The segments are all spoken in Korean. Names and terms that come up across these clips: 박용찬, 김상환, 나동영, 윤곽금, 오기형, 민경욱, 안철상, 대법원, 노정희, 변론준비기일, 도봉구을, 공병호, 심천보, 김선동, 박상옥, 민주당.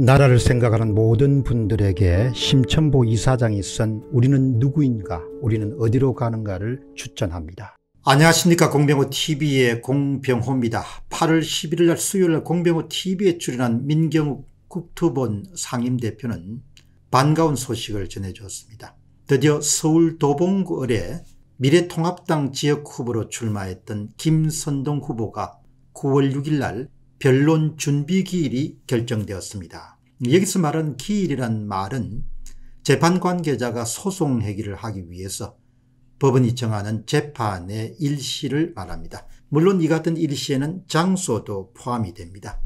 나라를 생각하는 모든 분들에게 심천보 이사장이 쓴 우리는 누구인가, 우리는 어디로 가는가를 추천합니다. 안녕하십니까, 공병호TV의 공병호입니다. 8월 11일 날 수요일 날 공병호TV에 출연한 민경욱 국토본 상임대표는 반가운 소식을 전해주었습니다. 드디어 서울 도봉구 을에 미래통합당 지역 후보로 출마했던 김선동 후보가 9월 6일 날 변론 준비 기일이 결정되었습니다. 여기서 말하는 기일이란 말은 재판 관계자가 소송 해결을 하기 위해서 법원이 정하는 재판의 일시를 말합니다. 물론 이 같은 일시에는 장소도 포함이 됩니다.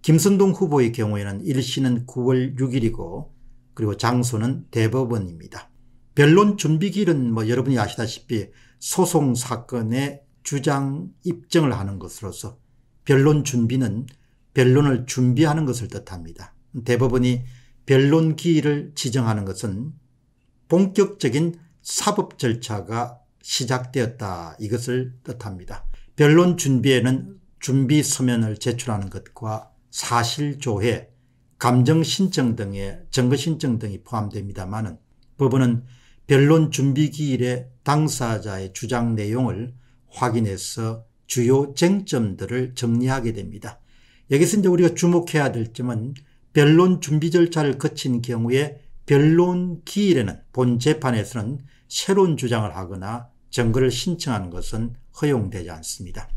김선동 후보의 경우에는 일시는 9월 6일이고 그리고 장소는 대법원입니다. 변론 준비 기일은 여러분이 아시다시피 소송 사건의 주장 입증을 하는 것으로서 변론 준비는 변론을 준비하는 것을 뜻합니다. 대법원이 변론 기일을 지정하는 것은 본격적인 사법 절차가 시작되었다, 이것을 뜻합니다. 변론 준비에는 준비 서면을 제출하는 것과 사실 조회, 감정 신청 등의 증거 신청 등이 포함됩니다만 법원은 변론 준비 기일에 당사자의 주장 내용을 확인해서 주요 쟁점들을 정리하게 됩니다. 여기서 이제 우리가 주목해야 될 점은 변론 준비 절차를 거친 경우에 변론 기일에는 본 재판에서는 새로운 주장을 하거나 증거를 신청하는 것은 허용되지 않습니다.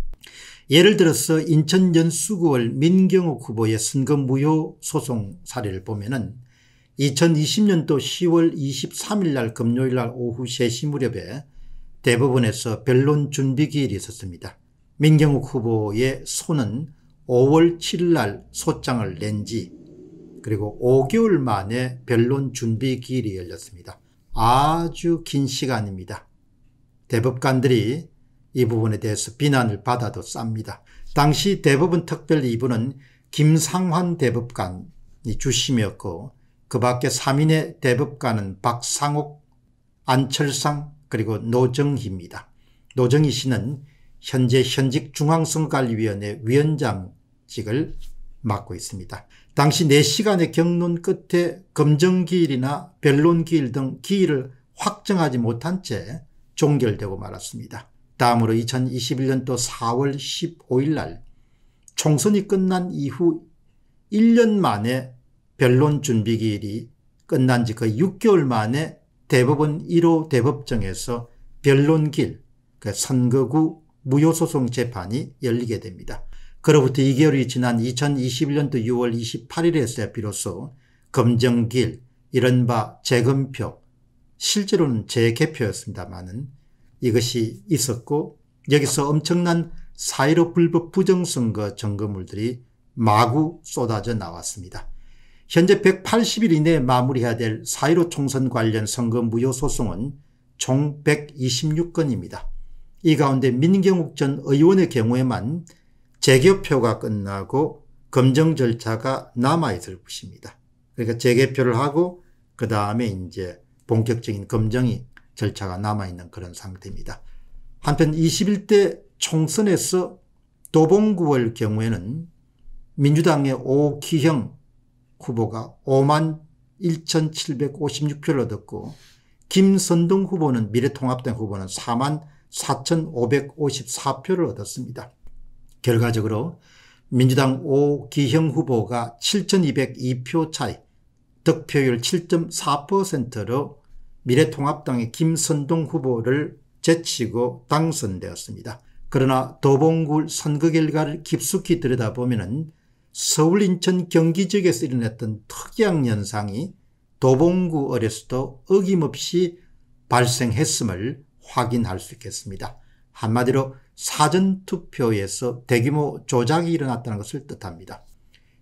예를 들어서 인천 연수구월 민경욱 후보의 선거 무효 소송 사례를 보면은 2020년도 10월 23일 날 금요일 날 오후 3시 무렵에 대법원에서 변론 준비 기일이 있었습니다. 민경욱 후보의 소는 5월 7일 날 소장을 낸 지 그리고 5개월 만에 변론 준비 기일이 열렸습니다. 아주 긴 시간입니다. 대법관들이 이 부분에 대해서 비난을 받아도 쌉니다. 당시 대법원 특별 2부는 김상환 대법관이 주심이었고 그 밖에 3인의 대법관은 박상옥, 안철상 그리고 노정희입니다. 노정희 씨는 현재 현직 중앙선거관리위원회 위원장직을 맡고 있습니다. 당시 4시간의 경론 끝에 검정기일이나 변론기일 등 기일을 확정하지 못한 채 종결되고 말았습니다. 다음으로 2021년도 4월 15일 날 총선이 끝난 이후 1년 만에 변론 준비기일이 끝난 지 거의 6개월 만에 대법원 1호 대법정에서 변론기일, 그러니까 선거구 무효소송 재판이 열리게 됩니다. 그로부터 2개월이 지난 2021년도 6월 28일에서야 비로소 검정기일, 이른바 재검표, 실제로는 재개표였습니다만은 이것이 있었고 여기서 엄청난 4.15 불법 부정선거 증거물들이 마구 쏟아져 나왔습니다. 현재 180일 이내에 마무리해야 될 4.15 총선 관련 선거 무효소송은 총 126건입니다. 이 가운데 민경욱 전 의원의 경우에만 재개표가 끝나고 검증 절차가 남아있을 것입니다. 그러니까 재개표를 하고 그 다음에 이제 본격적인 검증이 절차가 남아있는 그런 상태입니다. 한편 21대 총선에서 도봉구월 경우에는 민주당의 오기형 후보가 51,756표를 얻었고 김선동 후보는 미래통합당 후보는 44,554표를 얻었습니다. 결과적으로 민주당 오기형 후보가 7,202표 차이, 득표율 7.4%로 미래통합당의 김선동 후보를 제치고 당선되었습니다. 그러나 도봉구 선거 결과를 깊숙이 들여다보면 서울, 인천, 경기 지역에서 일어났던 특이한 현상이 도봉구 을에서도 어김없이 발생했음을 확인할 수 있겠습니다. 한마디로 사전투표에서 대규모 조작이 일어났다는 것을 뜻합니다.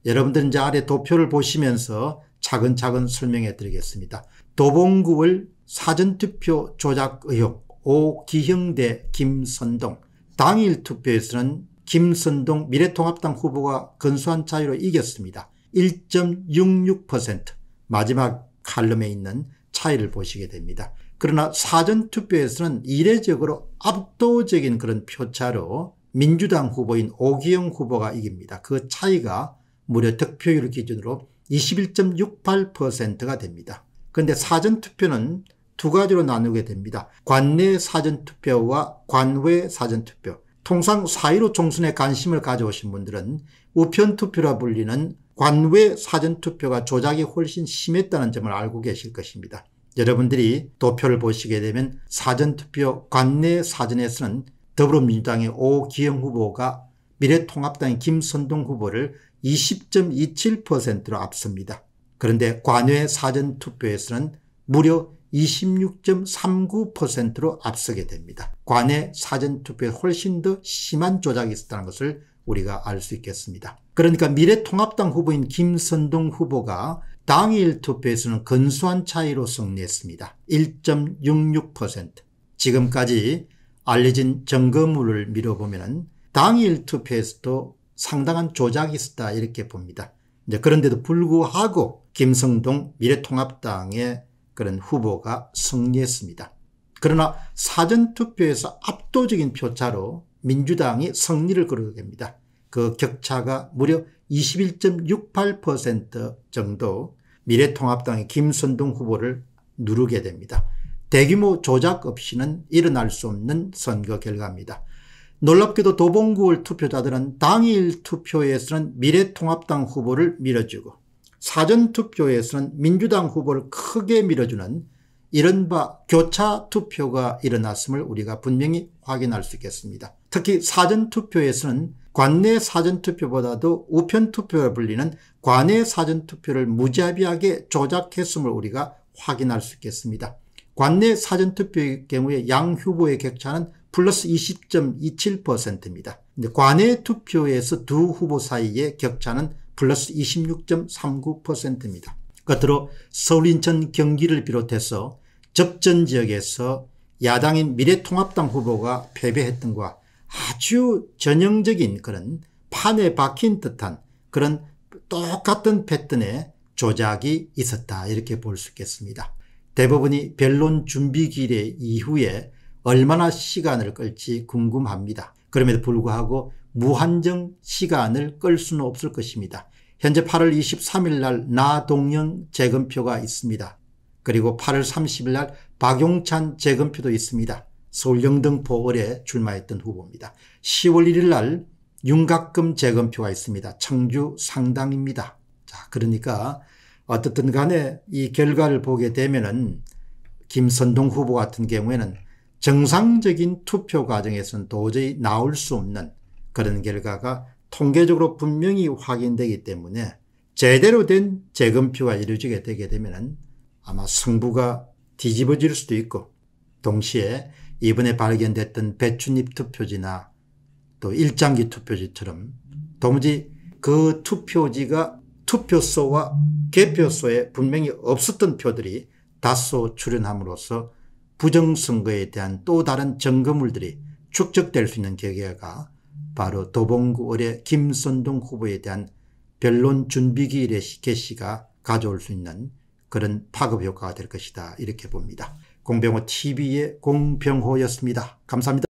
여러분들은 이제 아래 도표를 보시면서 차근차근 설명해 드리겠습니다. 도봉구월 사전투표 조작 의혹, 오기형 대 김선동. 당일 투표에서는 김선동 미래통합당 후보가 근소한 차이로 이겼습니다. 1.66%, 마지막 칼럼에 있는 차이를 보시게 됩니다. 그러나 사전투표에서는 이례적으로 압도적인 그런 표차로 민주당 후보인 오기형 후보가 이깁니다. 그 차이가 무려 득표율 기준으로 21.68%가 됩니다. 그런데 사전투표는 두 가지로 나누게 됩니다. 관내 사전투표와 관외 사전투표. 통상 4.15 총선에 관심을 가져오신 분들은 우편투표라 불리는 관외 사전투표가 조작이 훨씬 심했다는 점을 알고 계실 것입니다. 여러분들이 도표를 보시게 되면 사전투표 관내 사전에서는 더불어민주당의 오기형 후보가 미래통합당의 김선동 후보를 20.27%로 앞섭니다. 그런데 관외 사전투표에서는 무려 26.39%로 앞서게 됩니다. 관외 사전투표에 훨씬 더 심한 조작이 있었다는 것을 우리가 알 수 있겠습니다. 그러니까 미래통합당 후보인 김선동 후보가 당일 투표에서는 근소한 차이로 승리했습니다. 1.66%. 지금까지 알려진 점검물을 미뤄보면 당일 투표에서도 상당한 조작이 있었다 이렇게 봅니다. 그런데도 불구하고 김선동 미래통합당의 그런 후보가 승리했습니다. 그러나 사전투표에서 압도적인 표차로 민주당이 승리를 거두게 됩니다. 그 격차가 무려 21.68% 정도 미래통합당의 김선동 후보를 누르게 됩니다. 대규모 조작 없이는 일어날 수 없는 선거 결과입니다. 놀랍게도 도봉구월 투표자들은 당일 투표에서는 미래통합당 후보를 밀어주고 사전투표에서는 민주당 후보를 크게 밀어주는 이른바 교차 투표가 일어났음을 우리가 분명히 확인할 수 있겠습니다. 특히 사전투표에서는 관내 사전투표보다도 우편투표로 불리는 관외 사전투표를 무자비하게 조작했음을 우리가 확인할 수 있겠습니다. 관내 사전투표의 경우에 양 후보의 격차는 플러스 20.27%입니다. 관외 투표에서 두 후보 사이의 격차는 플러스 26.39%입니다. 끝으로 서울, 인천, 경기를 비롯해서 접전지역에서 야당인 미래통합당 후보가 패배했던 것과 아주 전형적인 그런 판에 박힌 듯한 그런 똑같은 패턴의 조작이 있었다 이렇게 볼 수 있겠습니다. 대부분이 변론 준비 기일 이후에 얼마나 시간을 끌지 궁금합니다. 그럼에도 불구하고 무한정 시간을 끌 수는 없을 것입니다. 현재 8월 23일 날 나동영 재검표가 있습니다. 그리고 8월 30일 날 박용찬 재검표도 있습니다. 서울 영등포 을에 출마했던 후보입니다. 10월 1일 날 윤곽금 재검표가 있습니다. 청주 상당입니다. 자, 그러니까 어떻든 간에 이 결과를 보게 되면은 김선동 후보 같은 경우에는 정상적인 투표 과정에서는 도저히 나올 수 없는 그런 결과가 통계적으로 분명히 확인되기 때문에 제대로 된 재검표가 이루어지게 되게 되면은 아마 승부가 뒤집어질 수도 있고, 동시에 이번에 발견됐던 배춧잎 투표지나 또 일장기 투표지처럼 도무지 그 투표지가 투표소와 개표소에 분명히 없었던 표들이 다소 출현함으로써 부정선거에 대한 또 다른 점검물들이 축적될 수 있는 계기가 바로 도봉구 을의 김선동 후보에 대한 변론 준비기일의 개시가 가져올 수 있는 그런 파급효과가 될 것이다 이렇게 봅니다. 공병호 TV의 공병호였습니다. 감사합니다.